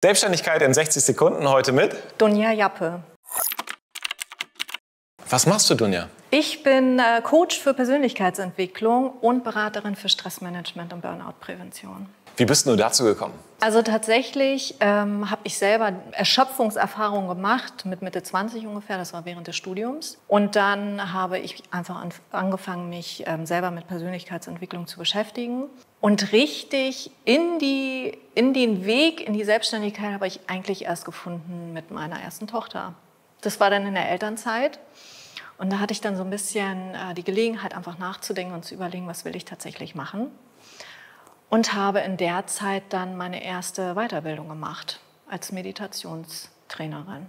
Selbstständigkeit in 60 Sekunden heute mit Dunja Jappe. Was machst du, Dunja? Ich bin Coach für Persönlichkeitsentwicklung und Beraterin für Stressmanagement und Burnout-Prävention. Wie bist du dazu gekommen? Also tatsächlich habe ich selber Erschöpfungserfahrungen gemacht, mit Mitte 20 ungefähr, das war während des Studiums. Und dann habe ich einfach angefangen, mich selber mit Persönlichkeitsentwicklung zu beschäftigen. Und richtig in den Weg, in die Selbstständigkeit habe ich eigentlich erst gefunden mit meiner ersten Tochter. Das war dann in der Elternzeit. Und da hatte ich dann so ein bisschen die Gelegenheit, einfach nachzudenken und zu überlegen, was will ich tatsächlich machen. Und habe in der Zeit dann meine erste Weiterbildung gemacht als Meditationstrainerin.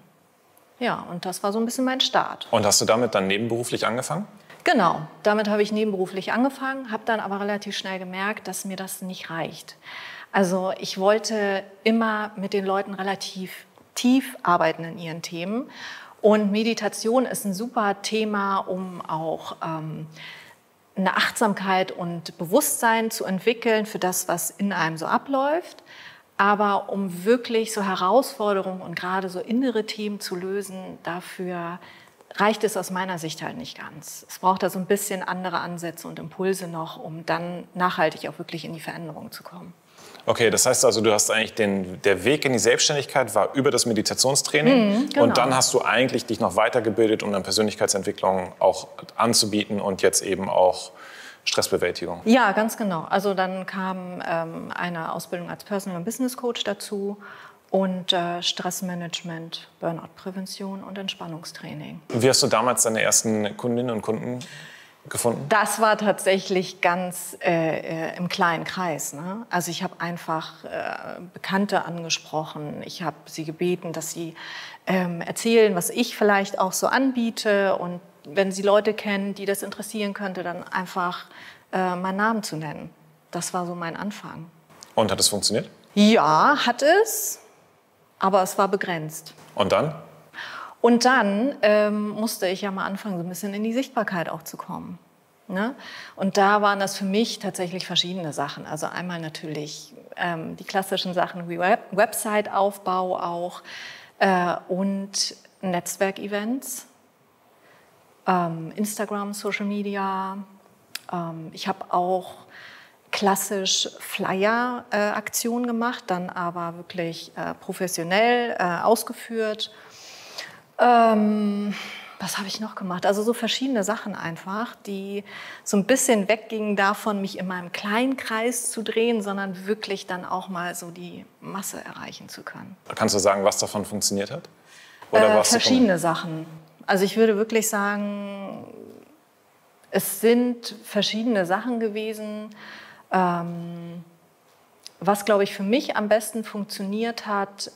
Ja, und das war so ein bisschen mein Start. Und hast du damit dann nebenberuflich angefangen? Genau, damit habe ich nebenberuflich angefangen, habe dann aber relativ schnell gemerkt, dass mir das nicht reicht. Also ich wollte immer mit den Leuten relativ tief arbeiten in ihren Themen. Und Meditation ist ein super Thema, um auch eine Achtsamkeit und Bewusstsein zu entwickeln für das, was in einem so abläuft, aber um wirklich so Herausforderungen und gerade so innere Themen zu lösen, dafür reicht es aus meiner Sicht halt nicht ganz. Es braucht da so ein bisschen andere Ansätze und Impulse noch, um dann nachhaltig auch wirklich in die Veränderung zu kommen. Okay, das heißt also, du hast eigentlich der Weg in die Selbstständigkeit war über das Meditationstraining genau. Und dann hast du eigentlich dich noch weitergebildet, um dann Persönlichkeitsentwicklung auch anzubieten und jetzt eben auch Stressbewältigung. Ja, ganz genau. Also dann kam eine Ausbildung als Personal- und Business-Coach dazu und Stressmanagement, Burnout-Prävention und Entspannungstraining. Wie hast du damals deine ersten Kundinnen und Kunden gefunden? Das war tatsächlich ganz im kleinen Kreis. Ne? Also ich habe einfach Bekannte angesprochen. Ich habe sie gebeten, dass sie erzählen, was ich vielleicht auch so anbiete. Und wenn sie Leute kennen, die das interessieren könnte, dann einfach meinen Namen zu nennen. Das war so mein Anfang. Und hat es funktioniert? Ja, hat es. Aber es war begrenzt. Und dann? Und dann musste ich ja mal anfangen, so ein bisschen in die Sichtbarkeit auch zu kommen. Ne? Und da waren das für mich tatsächlich verschiedene Sachen. Also einmal natürlich die klassischen Sachen wie Website-Aufbau auch und Netzwerkevents, Instagram, Social Media. Ich habe auch klassisch Flyer-Aktionen gemacht, dann aber wirklich professionell ausgeführt. Was habe ich noch gemacht? Also so verschiedene Sachen einfach, die so ein bisschen weggingen davon, mich in meinem kleinen Kreis zu drehen, sondern wirklich dann auch mal so die Masse erreichen zu können. Kannst du sagen, was davon funktioniert hat? Oder was verschiedene Sachen. Also ich würde wirklich sagen, es sind verschiedene Sachen gewesen. Was, glaube ich, für mich am besten funktioniert hat,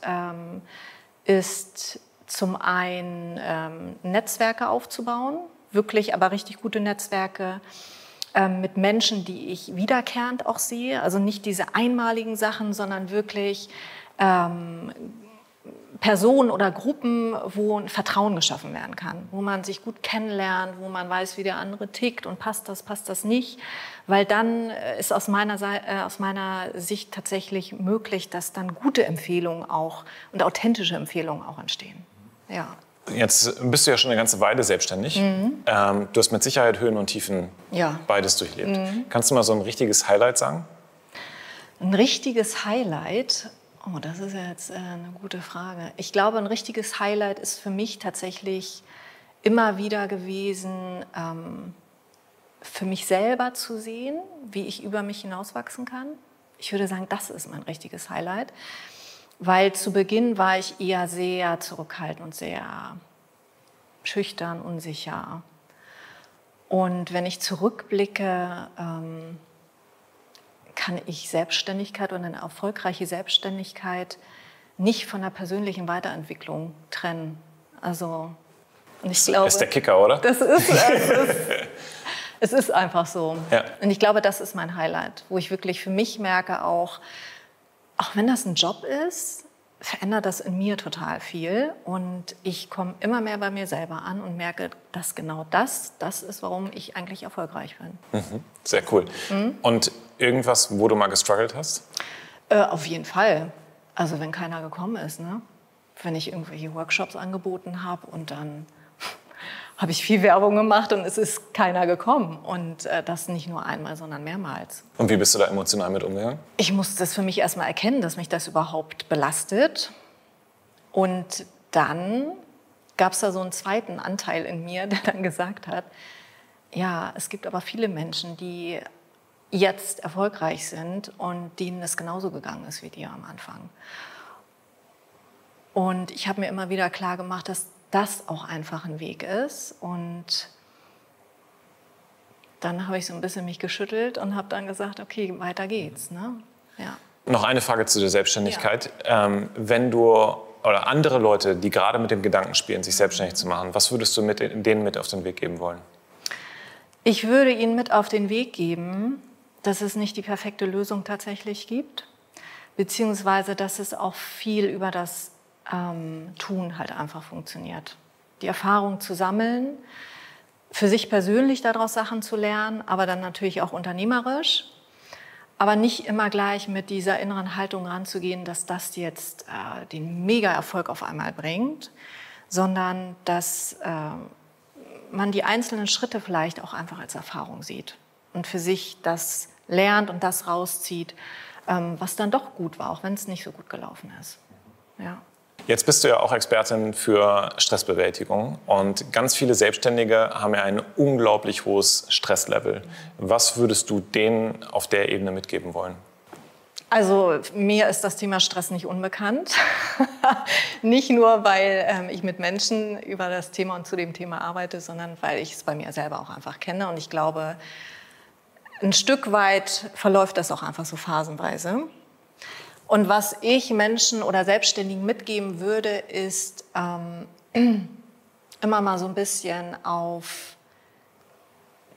ist zum einen Netzwerke aufzubauen, wirklich aber richtig gute Netzwerke mit Menschen, die ich wiederkehrend auch sehe. Also nicht diese einmaligen Sachen, sondern wirklich Personen oder Gruppen, wo ein Vertrauen geschaffen werden kann, wo man sich gut kennenlernt, wo man weiß, wie der andere tickt und passt das nicht. Weil dann ist aus meiner Sicht tatsächlich möglich, dass dann gute Empfehlungen auch und authentische Empfehlungen auch entstehen. Ja. Jetzt bist du ja schon eine ganze Weile selbstständig. Mhm. Du hast mit Sicherheit Höhen und Tiefen beides durchlebt. Mhm. Kannst du mal so ein richtiges Highlight sagen? Ein richtiges Highlight? Oh, das ist ja jetzt eine gute Frage. Ich glaube, ein richtiges Highlight ist für mich tatsächlich immer wieder gewesen, für mich selber zu sehen, wie ich über mich hinauswachsen kann. Ich würde sagen, das ist mein richtiges Highlight. Weil zu Beginn war ich eher sehr zurückhaltend und sehr schüchtern, unsicher. Und wenn ich zurückblicke, kann ich Selbstständigkeit und eine erfolgreiche Selbstständigkeit nicht von der persönlichen Weiterentwicklung trennen. Also, und ich glaube, das ist der Kicker, oder? Das ist es ist einfach so. Ja. Und ich glaube, das ist mein Highlight, wo ich wirklich für mich merke, auch wenn das ein Job ist, verändert das in mir total viel. Und ich komme immer mehr bei mir selber an und merke, dass genau das ist, warum ich eigentlich erfolgreich bin. Mhm. Sehr cool. Mhm. Und irgendwas, wo du mal gestruggelt hast? Auf jeden Fall. Also wenn keiner gekommen ist, ne? Wenn ich irgendwelche Workshops angeboten habe und dann habe ich viel Werbung gemacht und es ist keiner gekommen. Und das nicht nur einmal, sondern mehrmals. Und wie bist du da emotional mit umgegangen? Ich musste das für mich erstmal erkennen, dass mich das überhaupt belastet. Und dann gab es da so einen zweiten Anteil in mir, der dann gesagt hat, ja, es gibt aber viele Menschen, die jetzt erfolgreich sind und denen es genauso gegangen ist wie dir am Anfang. Und ich habe mir immer wieder klar gemacht, dass das auch einfach ein Weg ist. Und dann habe ich so ein bisschen mich geschüttelt und habe dann gesagt, okay, weiter geht's. Ne? Ja. Noch eine Frage zu der Selbstständigkeit. Ja. Wenn du oder andere Leute, die gerade mit dem Gedanken spielen, sich selbstständig zu machen, was würdest du denen mit auf den Weg geben wollen? Ich würde ihnen mit auf den Weg geben, dass es nicht die perfekte Lösung tatsächlich gibt, beziehungsweise dass es auch viel über das Tun halt einfach funktioniert. Die Erfahrung zu sammeln, für sich persönlich daraus Sachen zu lernen, aber dann natürlich auch unternehmerisch, aber nicht immer gleich mit dieser inneren Haltung ranzugehen, dass das jetzt den Mega-Erfolg auf einmal bringt, sondern dass man die einzelnen Schritte vielleicht auch einfach als Erfahrung sieht und für sich das lernt und das rauszieht, was dann doch gut war, auch wenn es nicht so gut gelaufen ist. Ja. Jetzt bist du ja auch Expertin für Stressbewältigung und ganz viele Selbstständige haben ja ein unglaublich hohes Stresslevel. Was würdest du denen auf der Ebene mitgeben wollen? Also mir ist das Thema Stress nicht unbekannt. Nicht nur, weil ich mit Menschen über das Thema und zu dem Thema arbeite, sondern weil ich es bei mir selber auch einfach kenne. Und ich glaube, ein Stück weit verläuft das auch einfach so phasenweise. Und was ich Menschen oder Selbstständigen mitgeben würde, ist immer mal so ein bisschen auf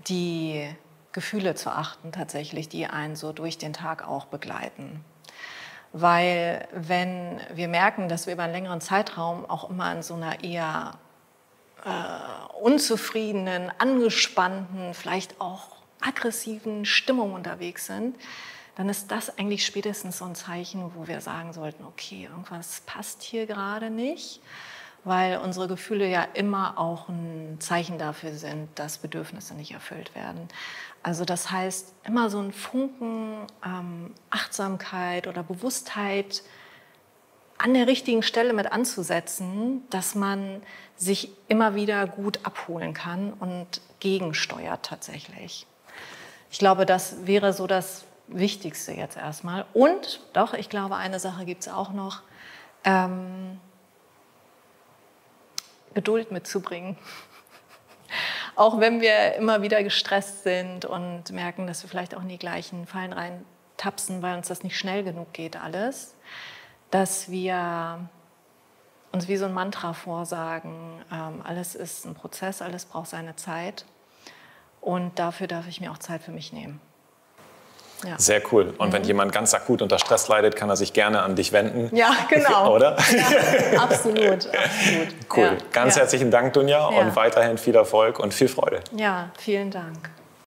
die Gefühle zu achten, tatsächlich, die einen so durch den Tag auch begleiten. Weil wenn wir merken, dass wir über einen längeren Zeitraum auch immer in so einer eher unzufriedenen, angespannten, vielleicht auch aggressiven Stimmung unterwegs sind, dann ist das eigentlich spätestens so ein Zeichen, wo wir sagen sollten, okay, irgendwas passt hier gerade nicht, weil unsere Gefühle ja immer auch ein Zeichen dafür sind, dass Bedürfnisse nicht erfüllt werden. Also das heißt, immer so ein Funken Achtsamkeit oder Bewusstheit an der richtigen Stelle mit anzusetzen, dass man sich immer wieder gut abholen kann und gegensteuert tatsächlich. Ich glaube, das wäre so das Wichtigste jetzt erstmal. Und doch, ich glaube, eine Sache gibt es auch noch, Geduld mitzubringen. Auch wenn wir immer wieder gestresst sind und merken, dass wir vielleicht auch in die gleichen Fallen reintapsen, weil uns das nicht schnell genug geht alles, dass wir uns wie so ein Mantra vorsagen, alles ist ein Prozess, alles braucht seine Zeit und dafür darf ich mir auch Zeit für mich nehmen. Ja. Sehr cool. Und wenn jemand ganz akut unter Stress leidet, kann er sich gerne an dich wenden. Ja, genau. Oder? Ja, absolut, absolut. Cool. Ja. Ganz herzlichen Dank, Dunja. Ja. Und weiterhin viel Erfolg und viel Freude. Ja, vielen Dank.